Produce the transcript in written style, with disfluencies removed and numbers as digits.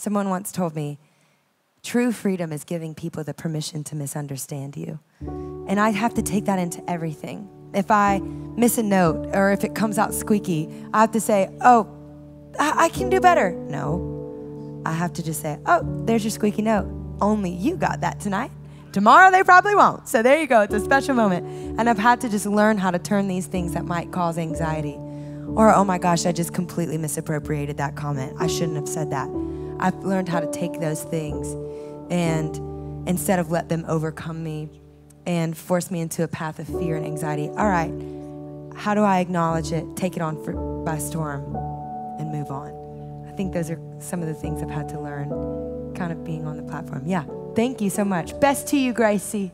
Someone once told me, true freedom is giving people the permission to misunderstand you. And I have to take that into everything. If I miss a note or if it comes out squeaky, I have to say, oh, I can do better. No, I have to just say, oh, there's your squeaky note. Only you got that tonight. Tomorrow they probably won't. So there you go, it's a special moment. And I've had to just learn how to turn these things that might cause anxiety. Or, oh my gosh, I just completely misappropriated that comment. I shouldn't have said that. I've learned how to take those things and instead of let them overcome me and force me into a path of fear and anxiety, all right, how do I acknowledge it, take it on by storm, and move on? I think those are some of the things I've had to learn kind of being on the platform. Yeah. Thank you so much. Best to you, Gracie.